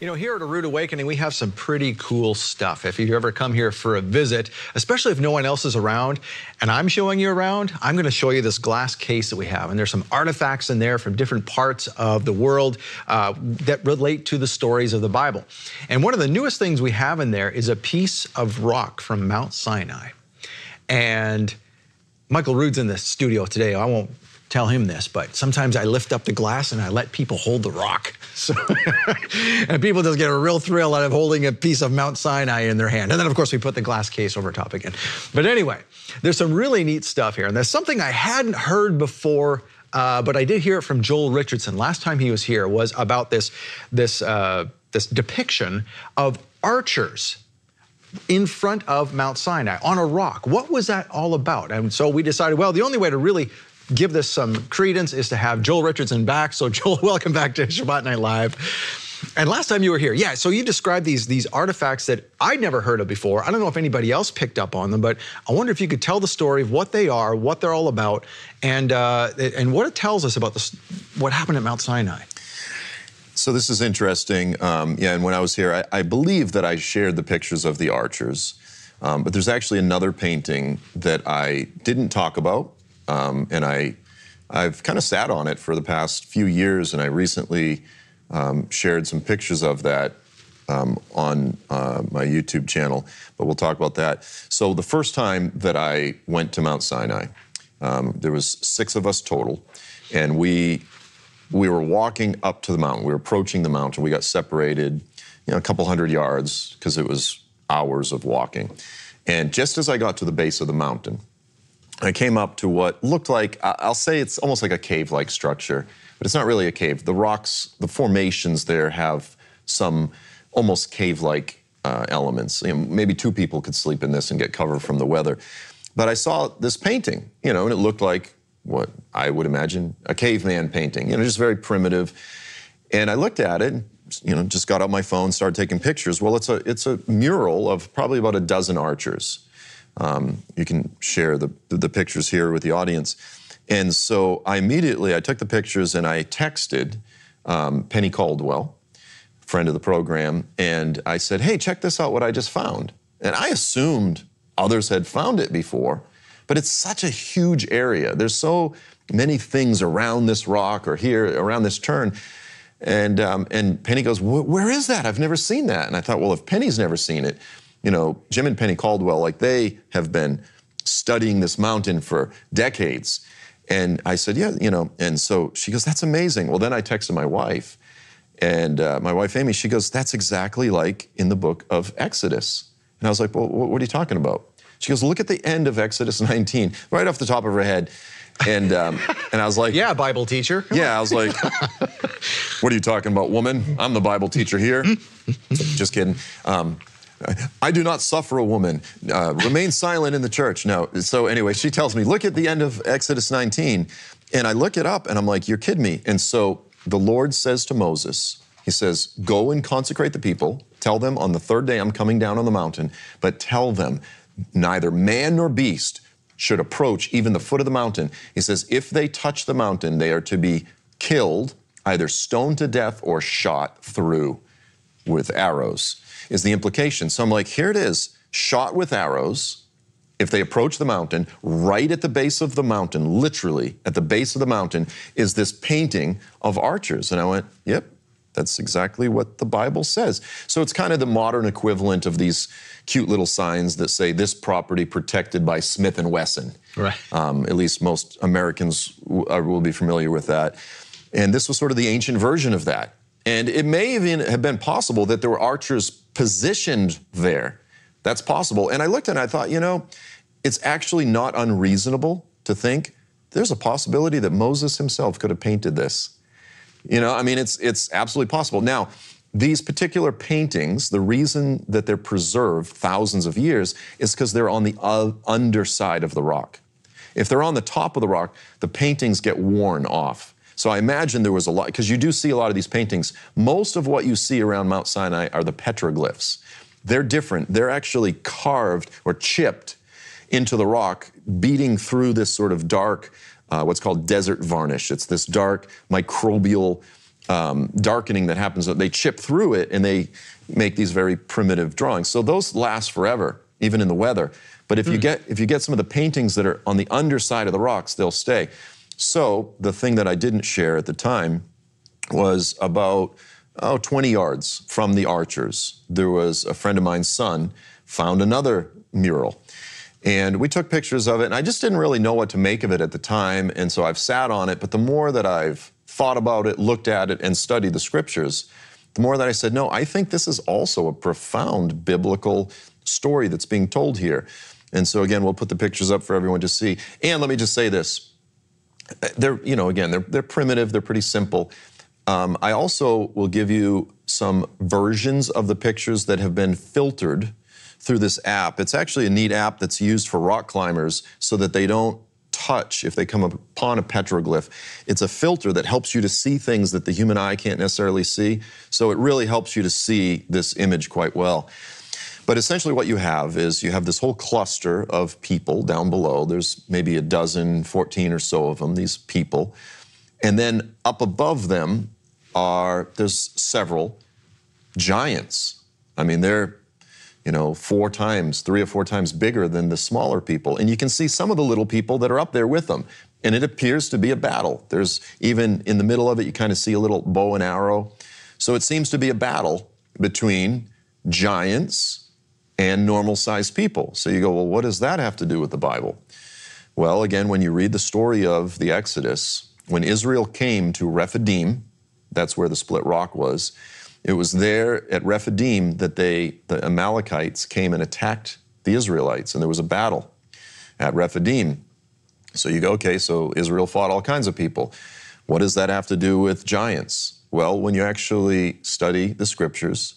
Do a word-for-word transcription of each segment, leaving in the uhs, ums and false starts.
You know, here at A Rood Awakening, we have some pretty cool stuff. If you ever come here for a visit, especially if no one else is around, and I'm showing you around, I'm going to show you this glass case that we have. And there's some artifacts in there from different parts of the world uh, that relate to the stories of the Bible. And one of the newest things we have in there is a piece of rock from Mount Sinai. And Michael Rood's in the studio today. I won't tell him this, but sometimes I lift up the glass and I let people hold the rock. So and people just get a real thrill out of holding a piece of Mount Sinai in their hand. And then, of course, we put the glass case over top again. But anyway, there's some really neat stuff here. And there's something I hadn't heard before, uh, but I did hear it from Joel Richardson. Last time he was here was about this, this, uh, this depiction of archers in front of Mount Sinai on a rock. What was that all about? And so we decided, well, the only way to really give this some credence is to have Joel Richardson back. So Joel, welcome back to Shabbat Night Live. And last time you were here, yeah, so you described these, these artifacts that I'd never heard of before. I don't know if anybody else picked up on them, but I wonder if you could tell the story of what they are, what they're all about, and, uh, and what it tells us about this, what happened at Mount Sinai. So this is interesting. Um, yeah, and when I was here, I, I believe that I shared the pictures of the archers, um, but there's actually another painting that I didn't talk about. Um, and I, I've kind of sat on it for the past few years, and I recently um, shared some pictures of that um, on uh, my YouTube channel, but we'll talk about that. So the first time that I went to Mount Sinai, um, there was six of us total, and we, we were walking up to the mountain. We were approaching the mountain. We got separated, you know, a couple hundred yards because it was hours of walking. And just as I got to the base of the mountain, I came up to what looked like, I'll say it's almost like a cave-like structure, but it's not really a cave. The rocks, the formations there have some almost cave-like uh, elements. You know, maybe two people could sleep in this and get cover from the weather. But I saw this painting, you know, and it looked like what I would imagine a caveman painting, you know, just very primitive. And I looked at it, you know, just got out my phone, started taking pictures. Well, it's a, it's a mural of probably about a dozen archers. Um, you can share the, the pictures here with the audience. And so I immediately, I took the pictures and I texted um, Penny Caldwell, friend of the program, and I said, hey, check this out, what I just found. And I assumed others had found it before, but it's such a huge area. There's so many things around this rock or here, around this turn. And, um, and Penny goes, where is that? I've never seen that. And I thought, well, if Penny's never seen it, you know, Jim and Penny Caldwell, like they have been studying this mountain for decades. And I said, yeah, you know, and so she goes, that's amazing. Well, then I texted my wife, and uh, my wife, Amy, she goes, that's exactly like in the book of Exodus. And I was like, well, what are you talking about? She goes, look at the end of Exodus nineteen, right off the top of her head. And, um, and I was like, yeah, Bible teacher. Come yeah, on. I was like, what are you talking about, woman? I'm the Bible teacher here. Just kidding. Um, I do not suffer a woman. Uh, remain silent in the church. No. So anyway, she tells me, look at the end of Exodus nineteen. And I look it up and I'm like, you're kidding me. And so the Lord says to Moses, he says, go and consecrate the people. Tell them on the third day I'm coming down on the mountain, but tell them neither man nor beast should approach even the foot of the mountain. He says, if they touch the mountain, they are to be killed, either stoned to death or shot through with arrows. Is the implication. So I'm like, here it is, shot with arrows. If they approach the mountain, right at the base of the mountain, literally at the base of the mountain, is this painting of archers. And I went, yep, that's exactly what the Bible says. So it's kind of the modern equivalent of these cute little signs that say this property protected by Smith and Wesson. Right. Um, at least most Americans will be familiar with that. And this was sort of the ancient version of that. And it may even have been possible that there were archers positioned there. That's possible. And I looked and I thought, you know, it's actually not unreasonable to think there's a possibility that Moses himself could have painted this. You know, I mean, it's, it's absolutely possible. Now, these particular paintings, the reason that they're preserved thousands of years is because they're on the uh, underside of the rock. If they're on the top of the rock, the paintings get worn off. So I imagine there was a lot, because you do see a lot of these paintings. Most of what you see around Mount Sinai are the petroglyphs. They're different. They're actually carved or chipped into the rock, beating through this sort of dark, uh, what's called desert varnish. It's this dark microbial um, darkening that happens. They chip through it and they make these very primitive drawings. So those last forever, even in the weather. But if you get, if you get some of the paintings that are on the underside of the rocks, they'll stay. So the thing that I didn't share at the time was about oh, twenty yards from the archers. There was a friend of mine's son found another mural. And we took pictures of it, and I just didn't really know what to make of it at the time, and so I've sat on it. But the more that I've thought about it, looked at it, and studied the scriptures, the more that I said, no, I think this is also a profound biblical story that's being told here. And so again, we'll put the pictures up for everyone to see. And let me just say this. They're, you know, again, they're, they're primitive, they're pretty simple. Um, I also will give you some versions of the pictures that have been filtered through this app. It's actually a neat app that's used for rock climbers so that they don't touch if they come upon a petroglyph. It's a filter that helps you to see things that the human eye can't necessarily see. So it really helps you to see this image quite well. But essentially what you have is you have this whole cluster of people down below. There's maybe a dozen, fourteen or so of them, these people. And then up above them are, there's several giants. I mean, they're, you know, four times, three or four times bigger than the smaller people. And you can see some of the little people that are up there with them. And it appears to be a battle. There's even in the middle of it, you kind of see a little bow and arrow. So it seems to be a battle between giants and normal-sized people. So you go, well, what does that have to do with the Bible? Well, again, when you read the story of the Exodus, when Israel came to Rephidim, that's where the split rock was, it was there at Rephidim that they, the Amalekites came and attacked the Israelites, and there was a battle at Rephidim. So you go, okay, so Israel fought all kinds of people. What does that have to do with giants? Well, when you actually study the scriptures,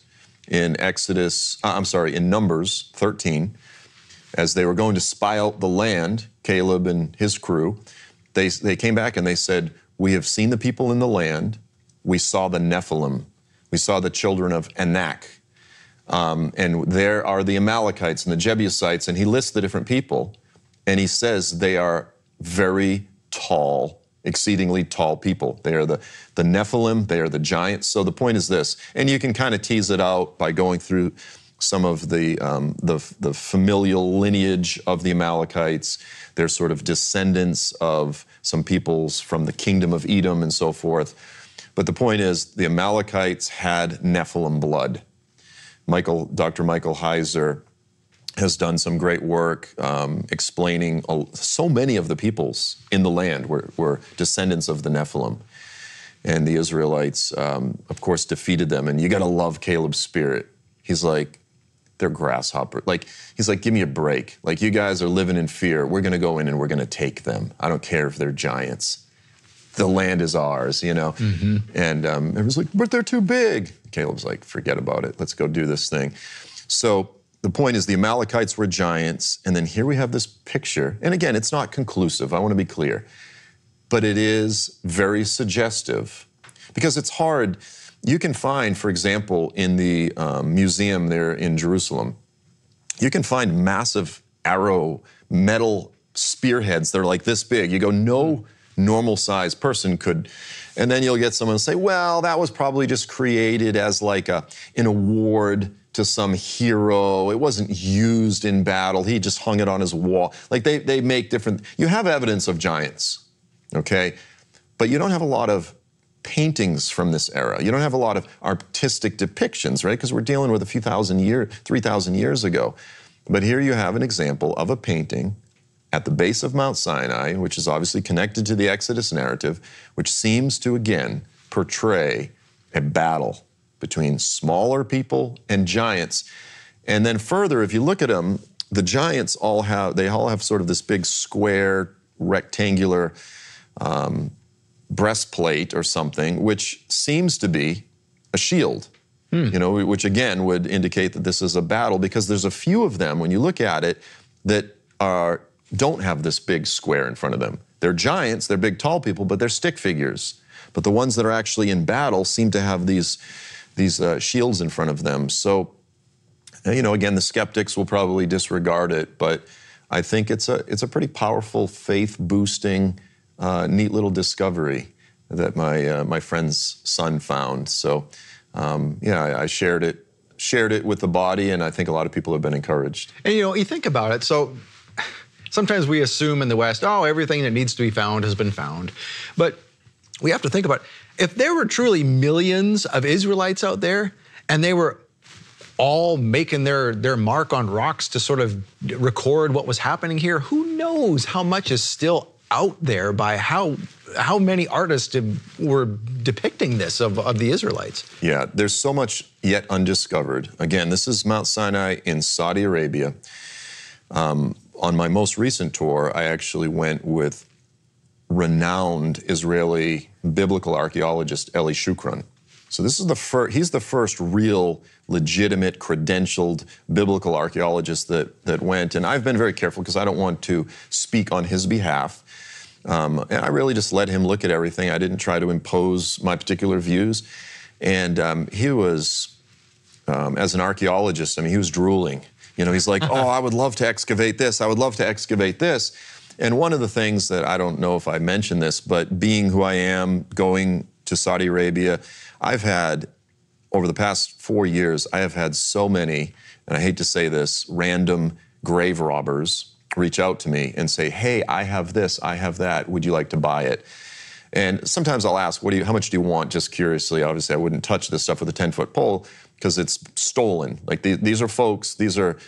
in Exodus, I'm sorry, in Numbers thirteen, as they were going to spy out the land, Caleb and his crew, they, they came back and they said, we have seen the people in the land. We saw the Nephilim. We saw the children of Anak. Um, and there are the Amalekites and the Jebusites. And he lists the different people. And he says they are very tall, exceedingly tall people. They are the, the Nephilim, they are the giants. So the point is this, and you can kind of tease it out by going through some of the, um, the, the familial lineage of the Amalekites. They're sort of descendants of some peoples from the kingdom of Edom and so forth. But the point is the Amalekites had Nephilim blood. Michael, Doctor Michael Heiser has done some great work um, explaining uh, so many of the peoples in the land were, were descendants of the Nephilim. And the Israelites, um, of course, defeated them. And you gotta love Caleb's spirit. He's like, they're grasshoppers. Like, he's like, give me a break. Like, you guys are living in fear. We're gonna go in and we're gonna take them. I don't care if they're giants. The land is ours, you know? Mm-hmm. And um, everyone's like, but they're too big. Caleb's like, forget about it. Let's go do this thing. So, the point is the Amalekites were giants, and then here we have this picture. And again, it's not conclusive, I want to be clear. But it is very suggestive because it's hard. You can find, for example, in the um, museum there in Jerusalem, you can find massive arrow, metal spearheads that are like this big. You go, no normal sized person could. And then you'll get someone to say, well, that was probably just created as like a, an award to some hero. It wasn't used in battle. He just hung it on his wall. Like they, they make different, you have evidence of giants, okay? But you don't have a lot of paintings from this era. You don't have a lot of artistic depictions, right? Because we're dealing with a few thousand years, three thousand years ago. But here you have an example of a painting at the base of Mount Sinai, which is obviously connected to the Exodus narrative, which seems to again portray a battle between smaller people and giants. And then further, if you look at them, the giants all have, they all have sort of this big square, rectangular um, breastplate or something, which seems to be a shield, hmm. you know, which again would indicate that this is a battle because there's a few of them, when you look at it, that are, don't have this big square in front of them. They're giants, they're big, tall people, but they're stick figures. But the ones that are actually in battle seem to have these these uh, shields in front of them. So, you know, again, the skeptics will probably disregard it, but I think it's a, it's a pretty powerful faith-boosting, uh, neat little discovery that my uh, my friend's son found. So um, yeah, I, I shared it shared it with the body, and I think a lot of people have been encouraged. And you know, you think about it, so sometimes we assume in the West, oh, everything that needs to be found has been found. But we have to think about, if there were truly millions of Israelites out there and they were all making their, their mark on rocks to sort of record what was happening here, who knows how much is still out there by how how many artists did, were depicting this of, of the Israelites. Yeah, there's so much yet undiscovered. Again, this is Mount Sinai in Saudi Arabia. Um, on my most recent tour, I actually went with renowned Israeli biblical archaeologist Eli Shukron. So this is the first, he's the first real, legitimate, credentialed biblical archaeologist that, that went. And I've been very careful because I don't want to speak on his behalf. Um, and I really just let him look at everything. I didn't try to impose my particular views. And um, he was, um, as an archaeologist, I mean, he was drooling. You know, he's like, oh, I would love to excavate this. I would love to excavate this. And one of the things that, I don't know if I mentioned this, but being who I am, going to Saudi Arabia, I've had, over the past four years, I have had so many, and I hate to say this, random grave robbers reach out to me and say, hey, I have this, I have that, would you like to buy it? And sometimes I'll ask, what do you, how much do you want, just curiously. Obviously, I wouldn't touch this stuff with a ten-foot pole because it's stolen. Like, the, these are folks, these are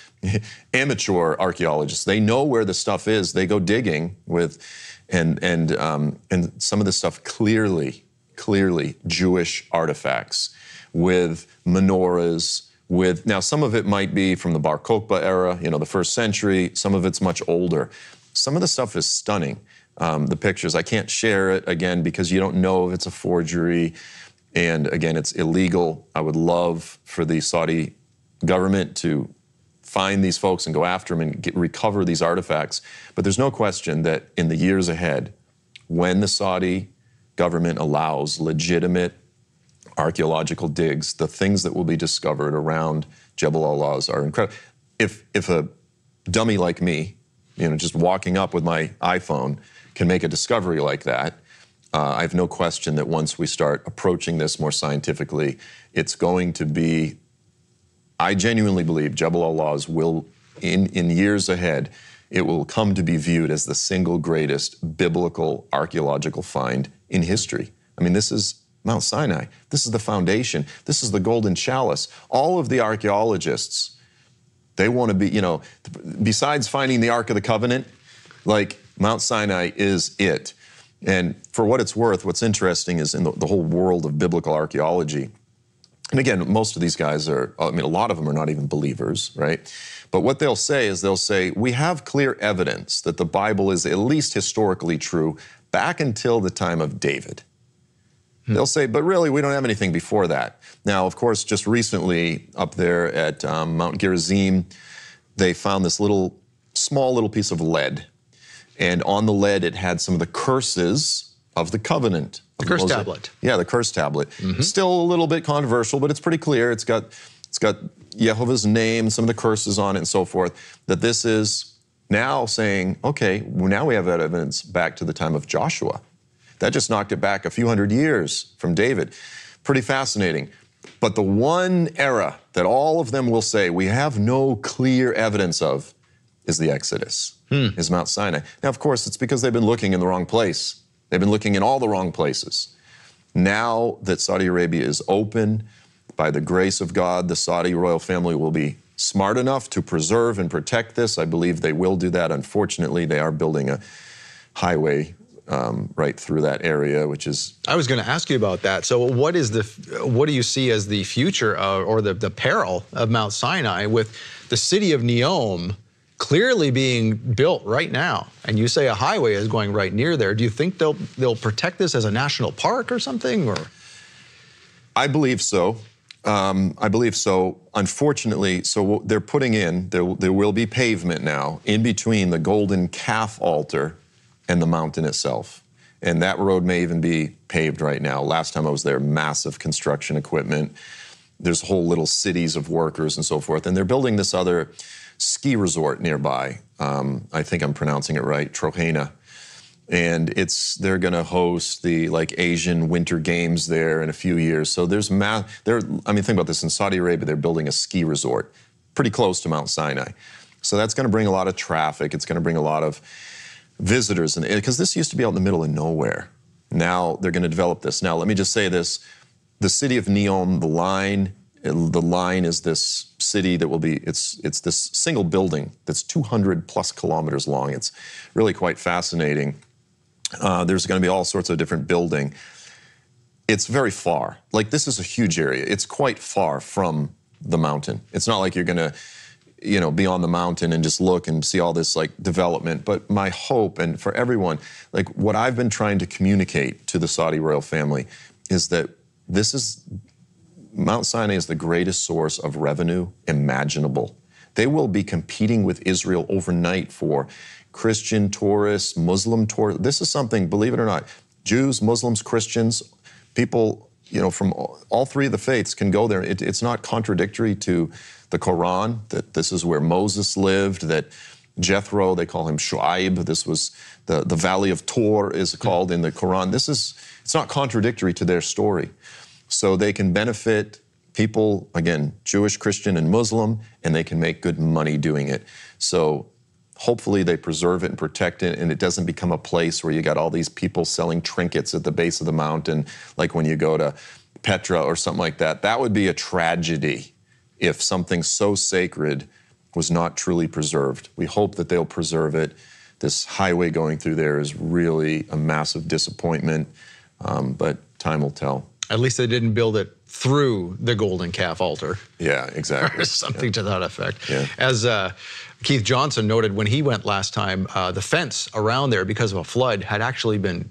amateur archaeologists. They know where the stuff is. They go digging with, and, and, um, and some of this stuff clearly, clearly Jewish artifacts with menorahs, with, now some of it might be from the Bar Kokhba era, you know, the first century, some of it's much older. Some of the stuff is stunning, um, the pictures. I can't share it, again, because you don't know if it's a forgery, and again, it's illegal. I would love for the Saudi government to find these folks and go after them and get, recover these artifacts. But there's no question that in the years ahead, when the Saudi government allows legitimate archaeological digs, the things that will be discovered around Jebel al-Lawz are incredible. If, if a dummy like me, you know, just walking up with my iPhone can make a discovery like that, uh, I have no question that once we start approaching this more scientifically, it's going to be, I genuinely believe Jebel al-Lawz will, in, in years ahead, it will come to be viewed as the single greatest biblical archaeological find in history. I mean, this is Mount Sinai. This is the foundation. This is the golden chalice. All of the archaeologists, they want to be, you know, besides finding the Ark of the Covenant, like, Mount Sinai is it. And for what it's worth, what's interesting is in the, the whole world of biblical archaeology, and again, most of these guys are, I mean, a lot of them are not even believers, right? But what they'll say is they'll say, we have clear evidence that the Bible is at least historically true back until the time of David. Hmm. They'll say, but really, we don't have anything before that. Now, of course, just recently up there at um, Mount Gerizim, they found this little, small little piece of lead. And on the lead, it had some of the curses of the covenant. The curse tablet. Yeah, the curse tablet. Mm-hmm. Still a little bit controversial, but it's pretty clear. It's got, it's got Jehovah's name, some of the curses on it and so forth, that this is now saying, okay, well, now we have that evidence back to the time of Joshua. That just knocked it back a few hundred years from David. Pretty fascinating. But the one era that all of them will say we have no clear evidence of is the Exodus, hmm. is Mount Sinai. Now, of course, it's because they've been looking in the wrong place. They've been looking in all the wrong places. Now that Saudi Arabia is open, by the grace of God, the Saudi royal family will be smart enough to preserve and protect this. I believe they will do that. Unfortunately, they are building a highway um, right through that area, which is... I was going to ask you about that. So what is the, what do you see as the future of, or the, the peril of Mount Sinai with the city of Neom clearly being built right now, and you say a highway is going right near there? Do you think they'll they'll protect this as a national park or something? Or I believe so. Um, I believe so. Unfortunately, so they're putting in, there, there will be pavement now in between the golden calf altar and the mountain itself. And that road may even be paved right now. Last time I was there, massive construction equipment. There's whole little cities of workers and so forth. And they're building this other ski resort nearby. Um, I think I'm pronouncing it right, Trojena. and it's they're going to host the like Asian Winter Games there in a few years. So there's math. There, I mean, think about this. In Saudi Arabia, they're building a ski resort pretty close to Mount Sinai. So that's going to bring a lot of traffic. It's going to bring a lot of visitors, and because this used to be out in the middle of nowhere. Now they're going to develop this. Now let me just say this: the city of Neom, the line. The line is this city that will be, it's, it's this single building that's two hundred plus kilometers long. It's really quite fascinating. Uh, there's going to be all sorts of different building. It's very far. Like, this is a huge area. It's quite far from the mountain. It's not like you're going to, you know, be on the mountain and just look and see all this, like, development. But my hope, and for everyone, like, what I've been trying to communicate to the Saudi royal family is that this is... Mount Sinai is the greatest source of revenue imaginable. They will be competing with Israel overnight for Christian tourists, Muslim tourists. This is something, believe it or not, Jews, Muslims, Christians, people, you know, from all, all three of the faiths can go there. It, it's not contradictory to the Quran, that this is where Moses lived, that Jethro, they call him Shuaib, this was the, the Valley of Tor is called in the Quran. This is, it's not contradictory to their story. So they can benefit people, again, Jewish, Christian, and Muslim, and they can make good money doing it. So hopefully they preserve it and protect it, and it doesn't become a place where you got all these people selling trinkets at the base of the mountain, like when you go to Petra or something like that. That would be a tragedy if something so sacred was not truly preserved. We hope that they'll preserve it. This highway going through there is really a massive disappointment, um, but time will tell. At least they didn't build it through the golden calf altar. Yeah, exactly. Or something yeah. to that effect. Yeah. As uh, Keith Johnson noted when he went last time, uh, the fence around there because of a flood had actually been,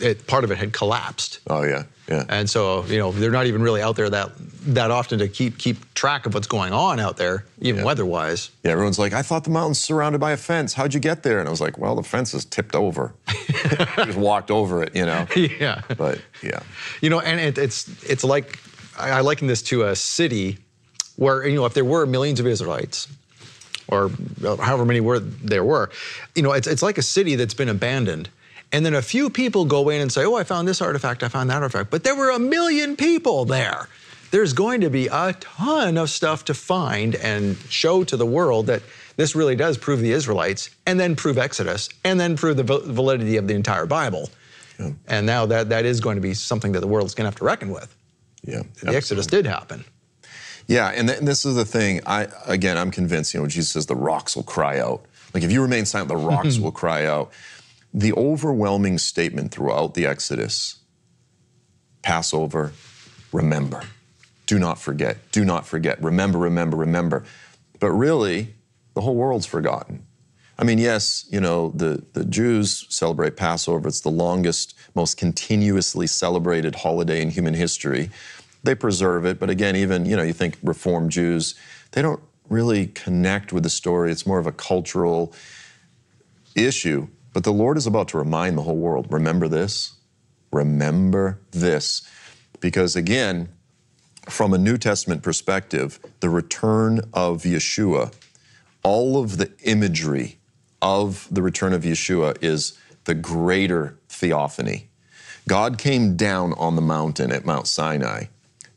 it, part of it had collapsed. Oh yeah, yeah. And so, you know, they're not even really out there that that often to keep keep track of what's going on out there, even yeah. weather-wise. Yeah, everyone's like, I thought the mountain's surrounded by a fence. How'd you get there? And I was like, well, the fence is tipped over. I just walked over it, you know? Yeah. But, yeah. You know, and it, it's it's like, I liken this to a city where, you know, if there were millions of Israelites, or however many were there were, you know, it's, it's like a city that's been abandoned. And then a few people go in and say, oh, I found this artifact, I found that artifact. But there were a million people there. There's going to be a ton of stuff to find and show to the world that this really does prove the Israelites, and then prove Exodus, and then prove the validity of the entire Bible. Yeah. And now that, that is going to be something that the world's going to have to reckon with. Yeah, the absolutely. Exodus did happen. Yeah, and, th and this is the thing. I Again, I'm convinced, you know, Jesus says the rocks will cry out. Like, if you remain silent, the rocks will cry out. The overwhelming statement throughout the Exodus, Passover, remember. Do not forget, do not forget, remember, remember, remember. But really, the whole world's forgotten. I mean, yes, you know, the, the Jews celebrate Passover. It's the longest, most continuously celebrated holiday in human history. They preserve it, but again, even, you know, you think Reformed Jews, they don't really connect with the story. It's more of a cultural issue. But the Lord is about to remind the whole world, remember this, remember this. Because again, from a New Testament perspective, the return of Yeshua, all of the imagery of the return of Yeshua is the greater theophany. God came down on the mountain at Mount Sinai.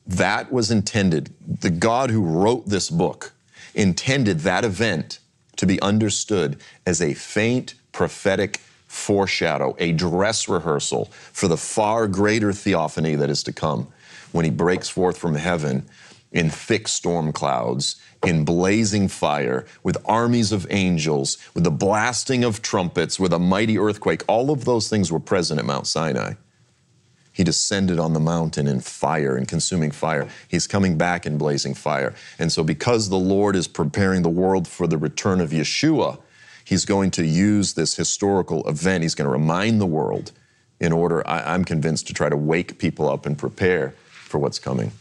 That was intended. The God who wrote this book intended that event to be understood as a faint prophetic foreshadow, a dress rehearsal for the far greater theophany that is to come, when he breaks forth from heaven in thick storm clouds, in blazing fire, with armies of angels, with the blasting of trumpets, with a mighty earthquake. All of those things were present at Mount Sinai. He descended on the mountain in fire, in consuming fire. He's coming back in blazing fire. And so because the Lord is preparing the world for the return of Yeshua, he's going to use this historical event. He's going to remind the world in order, I'm convinced, to try to wake people up and prepare for what's coming.